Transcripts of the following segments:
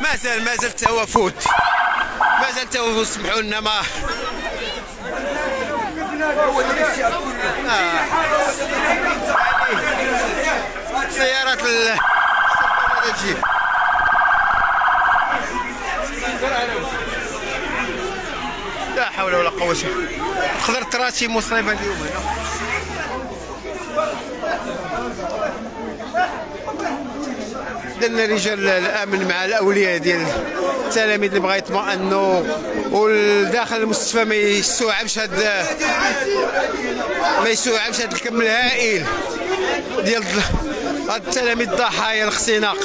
ما زال توافوت، سمحوا لنا. ما سيارات تجي لا حول ولا قوة إلا بالله. تقدر ترى شي مصيبة اليوم هنا. درنا رجال الأمن مع الأولياء ديال التلاميذ اللي بغا يطمئنوا، والداخل المستشفى ما يستوعبش هاد الكم الهائل ديال التلاميذ ضحايا الاختناق.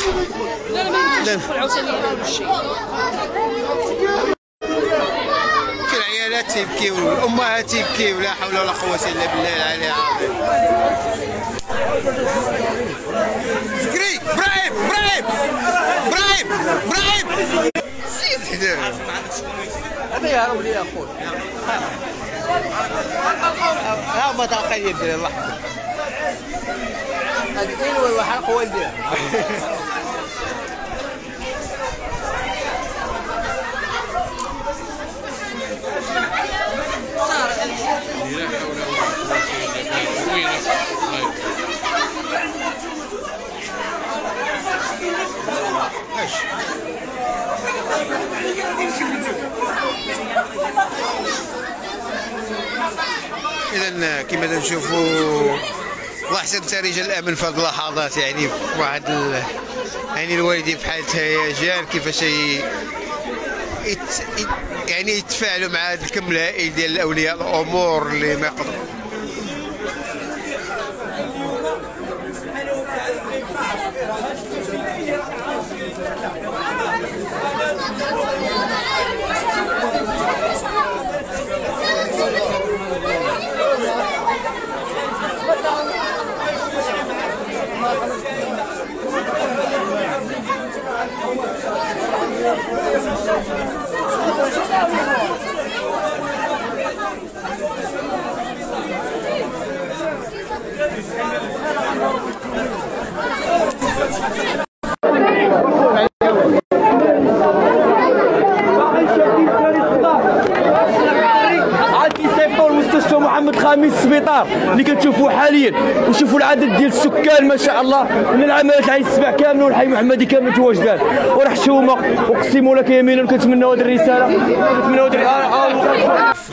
العيالات تيبكيو والامهات تيبكيو، لا حول ولا قوه الا بالله العلي العظيم. فكري ابراهيم سيد حدا هذا يا ربي يا اخويا. ها هما تلقاي يدير الله هذيك ولا حرق والديها. إذا كما تنشوفوا الله يحسن رجال الأمن في هذه اللحظات، يعني واحد يعني الوالدين في حالة هيجان كيفاش يعني يتفاعلوا مع هذا الكم الهائل ديال الأولياء الأمور اللي ما يقدروا. محمد خامس السبيطار اللي كتشوفوا حاليا، وشوفوا العدد ديال السكان ما شاء الله من العمالات عين السبع كامل والحي محمدي كامل متواجدان ورحشومه. اقسم لك يمينا كنتمناو هذه الرساله، كنتمناو هذه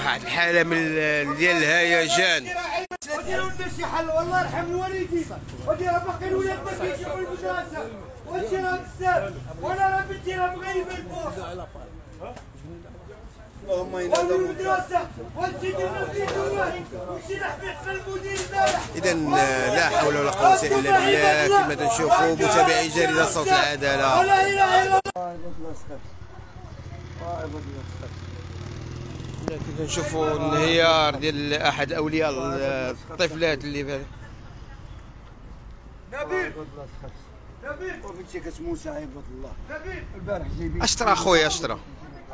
واحد الحاله من ديال الهيجان. ديروا لنا شي حل والله يرحم الوالدين، وديرها باقي الولاد ما كيمشيوش للمدرسه، وهادشي راه بزاف، وانا راه بنتي راه مغيبه البوصه. إذا لا حول ولا قوة إلا بالله كما تنشوفوا متابعي جريدة صوت العدالة. كما تنشوفوا الانهيار ديال أحد أولياء الطفلات اللي أشترى خويا أشترى.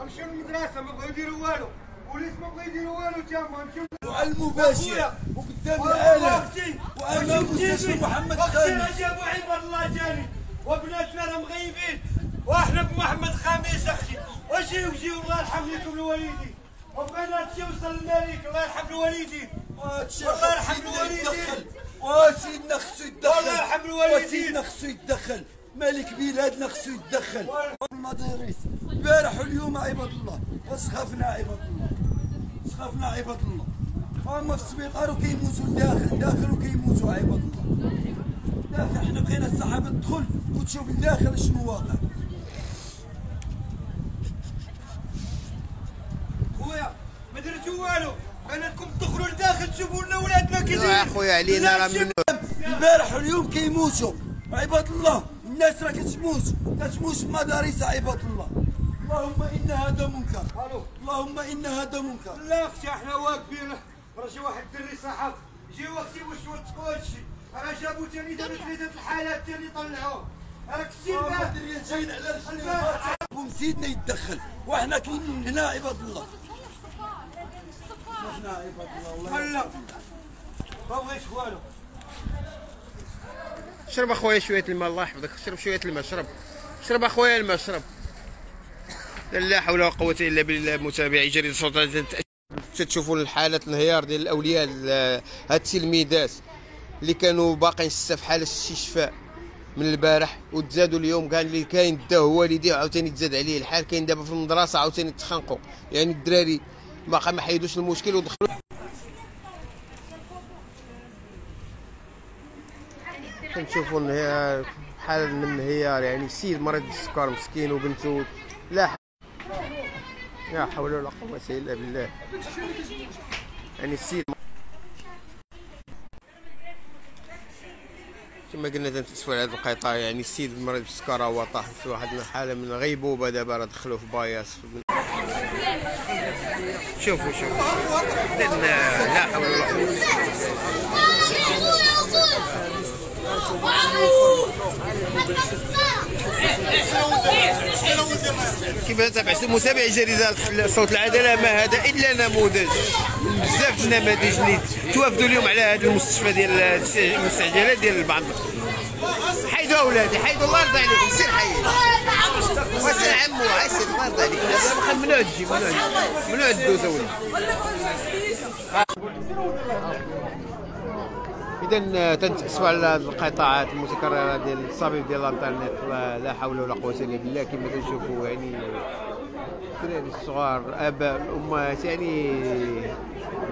غنمشيو للمدرسة ما بغاو يديروا والو، البوليس ما بغاو يديروا والو تما غنمشيو المباشر وقدام العالم وأمام مستشفى محمد خامس. وقتي جابوا عباد الله جاني وبناتنا راه مغيبين وحنا بمحمد خامس أختي. وجيو الله يرحم لكم الوالدين، وبغينا هادشي يوصل للملك الله يرحم الوالدين. الله يرحم الوالدين وسيدنا خصو يتدخل، الله يرحم الوالدين وسيدنا خصو يتدخل، ملك بلادنا خصو يتدخل. المدارس البارح واليوم عباد الله وسخفنا عباد الله، سخفنا عباد الله. هما في السبيطار وكيموتوا الداخل وكيموتوا عباد الله داخل. حنا بغينا الصحافه تدخل وتشوف الداخل شنو واقع. خويا ما درتو والو، بغيناكم تدخلوا لداخل تشوفوا لنا ولادنا كي دايرين. اخويا علينا راه من البارح واليوم كيموتوا عباد الله، الناس راه كتموت في مدارس عباد الله. اللهم ان هذا منكر، اللهم ان هذا منكر. لا اختي احنا واقفين، راه جا واحد الدري صاحب جي وقتي واش توثقوا هادشي، راه جابوا ثاني دابا ثلاثه الحالات ثاني طلعوهم، راك السيبه الدريات جايين على الحلبات ومسيدنا يتدخل وحنا كاينين هنا عباد الله. حنا عباد الله والله ما بغيتش والو. شرب اخويا شويه الماء الله يحفظك، شرب شويه الماء، شرب اخويا الماء، شرب لا حول ولا قوة إلا بالله. متابعي جريدة صوت العدالة، تشوفوا الحالة الانهيار ديال الأولياء، هاد التلميذات اللي كانوا باقيين في حالة استشفاء من البارح وتزادوا اليوم، كان اللي كاين داه والديه عاوتاني تزاد عليه الحال، كاين دابا في المدرسة عاوتاني تخنقوا، يعني الدراري باقي ما حيدوش المشكل ودخلوا. كنشوفوا الانهيار، حالة من الانهيار، يعني السيد مريض بالسكر مسكين وبنته لا حول ولا قوة إلا بالله، يعني السيد كما قلنا تنتأسفوا على هذا القطاع، يعني السيد المريض بالسكرة هو طاح في واحد الحالة من غيبوبة، دابا راه دخلوا في باياس. شوفوا لا حول ولا قوة. كما تابعتوا متابعي جريدة صوت العدالة، ما هذا إلا نموذج بزاف النماذج اللي توافدوا اليوم على هذا المستشفى ديال المستعجلات ديال البعض. حيدوا أولادي، حيدوا الله يرضى عليكم، سير حيد وسير عمو، عسير الله يرضى عليك، ممنوع تجي، ممنوع تدوز أولادي. إذا تنتأسفوا على هذه القطاعات المتكررة ديال الصبيب ديال الانترنت، لا حول ولا قوة إلا بالله. كما تنشوفوا يعني الدراري الصغار، آباء، أمهات، يعني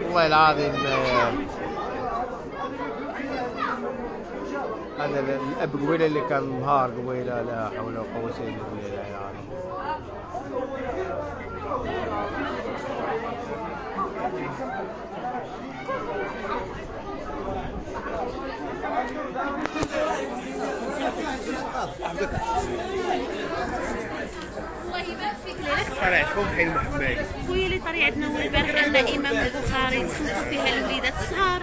والله العظيم هذا الأب قبيلة اللي كان نهار قبيلة، لا حول ولا قوة إلا بالله العظيم. طريعتكم حي المحمدي خويا اللي طريعتنا هو البارح دائما البخاري تسنقوا فيها الوليدات الصغار،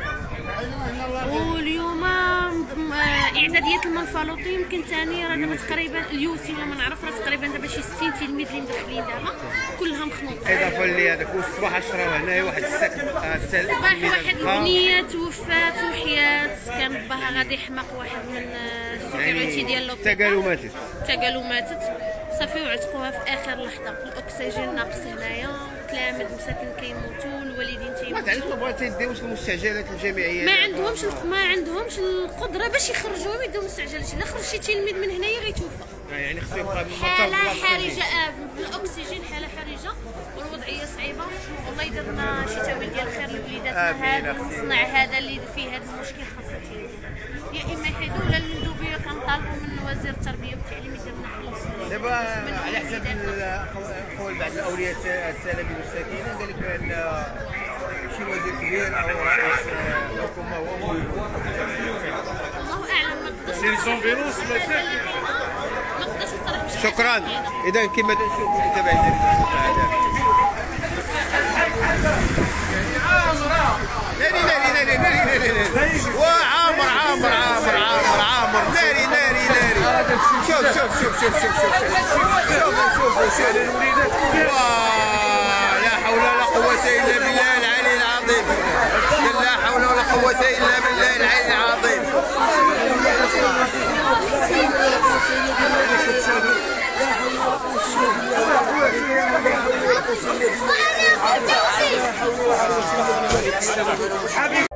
واليوم اعداديات المنفلوطين يمكن ثاني راه دابا تقريبا اليوتي ما نعرف، راه تقريبا دابا شي 60 تلميذ اللي مدخلين دابا كلها مخنوطه، اضافه لي هذاك والصباح 10 هنايا واحد الصباح واحد البنيه توفات وحيات، كان باها غادي يحمق واحد من السكيورتي ديال لوبيتال، تقالوا ماتت صافي وعتقوها في اخر لحظه، الاكسجين ناقص هنايا، التلاميذ مساكن كيموتوا، الوالدين تيموتوا، ما تعرفش بغات يديوش المستعجلات الجامعيه، ما عندهمش القدره باش يخرجوهم يديو مستعجلات، الا خرج شي تلميذ من هنايا غيتوفى، يعني خصو يبقى حاله حرجه بالاكسجين، حاله حرجه والوضعيه صعيبه. والله يدير لنا شي تاويل ديال الخير لوليداتنا، هذا المصنع هذا اللي فيه هذا المشكل خاصو يا اما يحيدو ولا المندوبيه، كنطالبوا من وزير التربيه والتعليم يدير لنا حل. دابا على حسب قول بعض الاولياء السلبي والساكنين، قال لك ان شي وزير كبير او رئيس الحكومه هو الله اعلم، ما نقدرش نصرح. شكرا. اذا كما تنشوفوا متابعينا شوف الوليدات، لا حول ولا قوة إلا بالله العلي العظيم، لا حول ولا قوة إلا بالله العلي العظيم. حبيبي